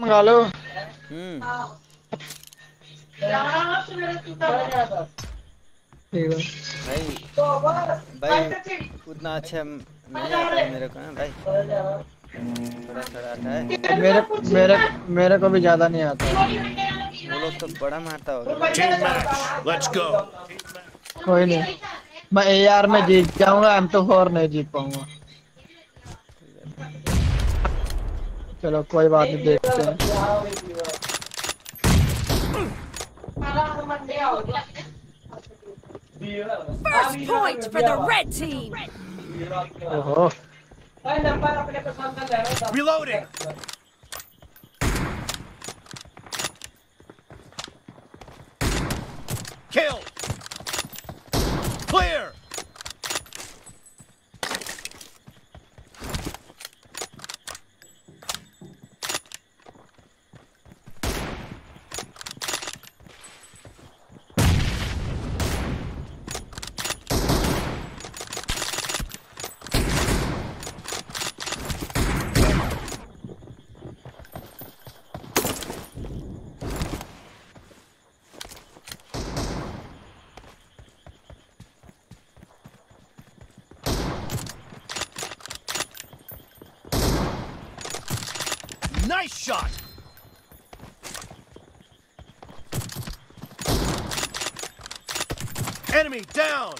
मंगा लो। भाई भाई उतना अच्छा नहीं आता है मेरे को ना भाई, थोड़ा थोड़ा आता है मेरे को भी ज्यादा नहीं आता। वो लोग तो बड़ा मारता होगा। कोई नहीं, मैं एआर में जीत जाऊंगा, M24 नहीं जीत पाऊंगा। चलो कोई बात नहीं, देखते हैं। ओहो reloading kill clear nice shot enemy down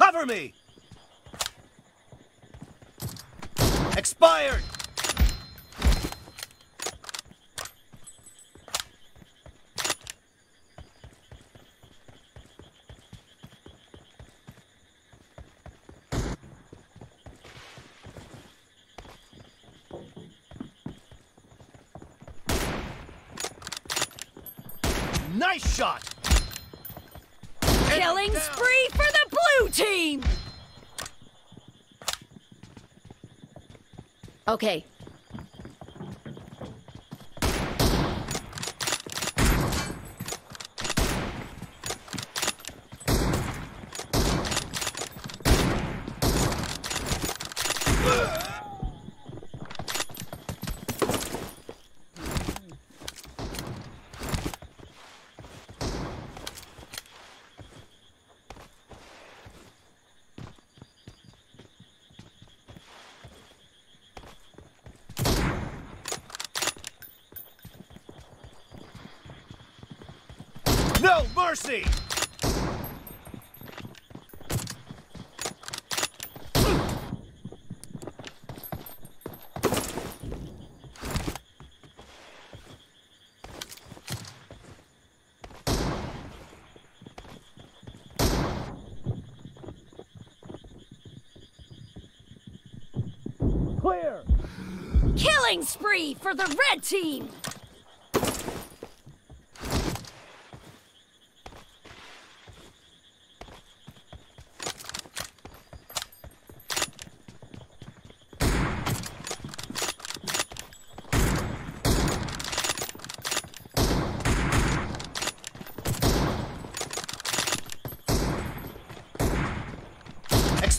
cover me expired nice shot. Killing spree for the blue team. Okay. No mercy! Clear! Killing spree for the red team!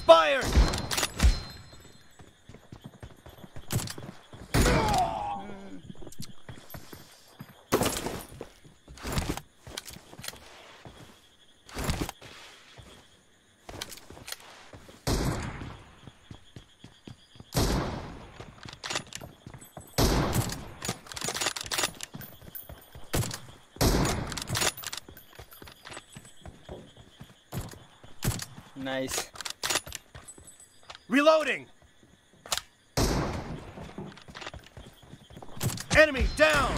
Fire! Nice. Reloading! Enemy down!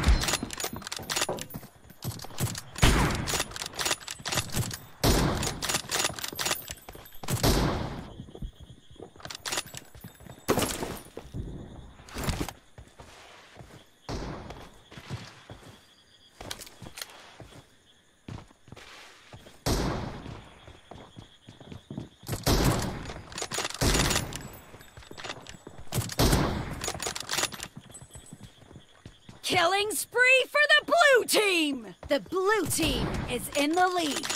Killing spree for the blue team! The blue team is in the lead.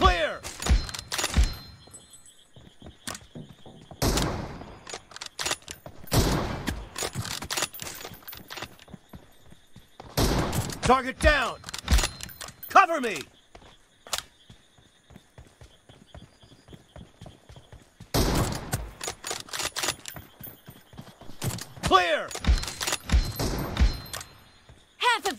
Clear! Target down! Cover me! Clear! Half of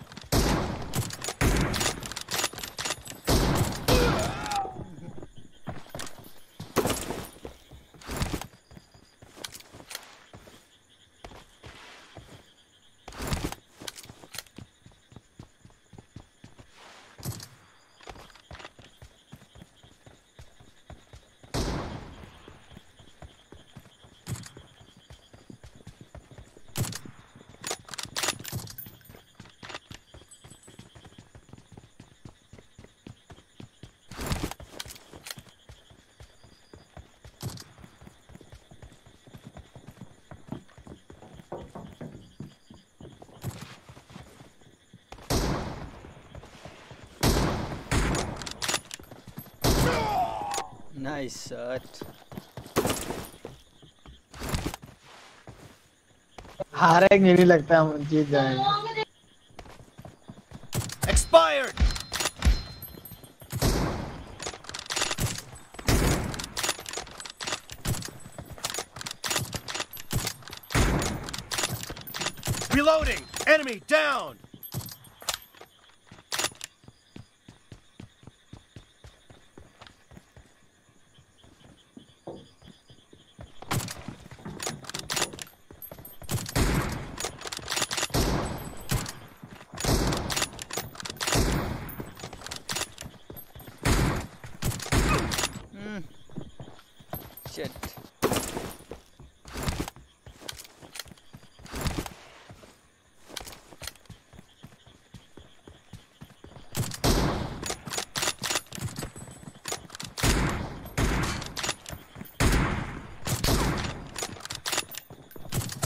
Nice shot. हारेंगे नहीं लगता हम जीत जाएंगे. Expired. Reloading. Enemy down.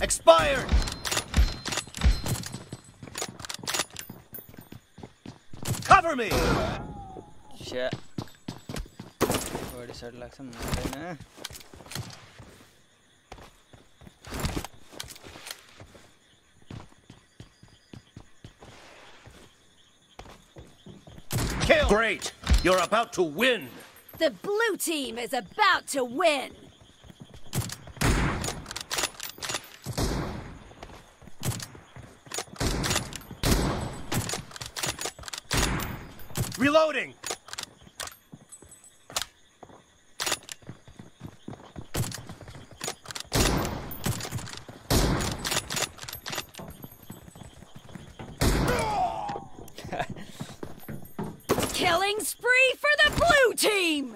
Expired! Cover me! Shit. What is that like some nothing, eh? Kill! Great! You're about to win! The blue team is about to win! Reloading! Killing spree for the blue team!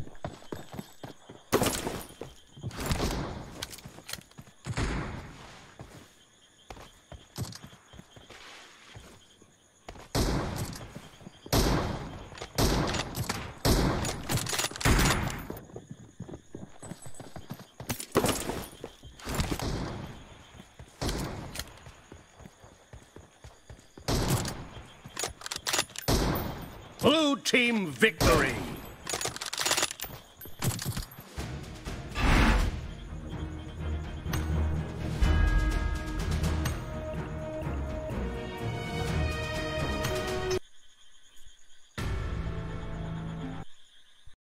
Blue team victory!